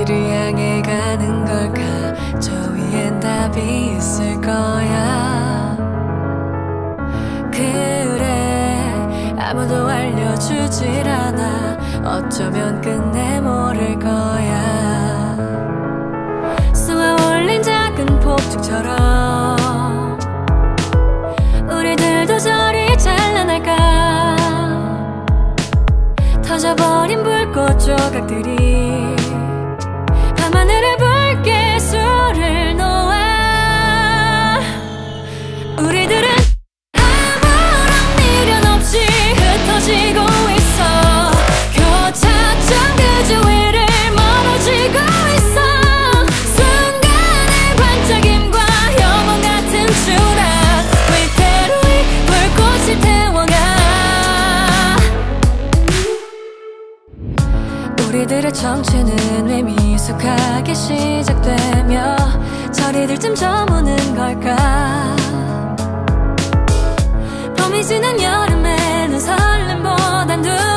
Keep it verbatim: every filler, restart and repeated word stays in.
어디를 향해 가는 걸까? 저 위엔 답이 있을 거야. 그래 아무도 알려주질 않아. 어쩌면 끝내 모를 거야. 쏘아올린 작은 폭죽처럼 우리들도 저리 찬란할까? 터져버린 불꽃 조각들이 밤하늘을 붉게 술을 놓아. 우리들은 아무런 미련 없이 흩어지고 있어. 교차점 그저 위를 멀어지고 있어. 순간의 반짝임과 영원 같은 추락 위태로 이 불꽃이 태워가. 우리들의 청춘은 왜 미숙하게 시작되며 저리들쯤 저무는 걸까? 봄이 지난 여름에는 설렘보단 눈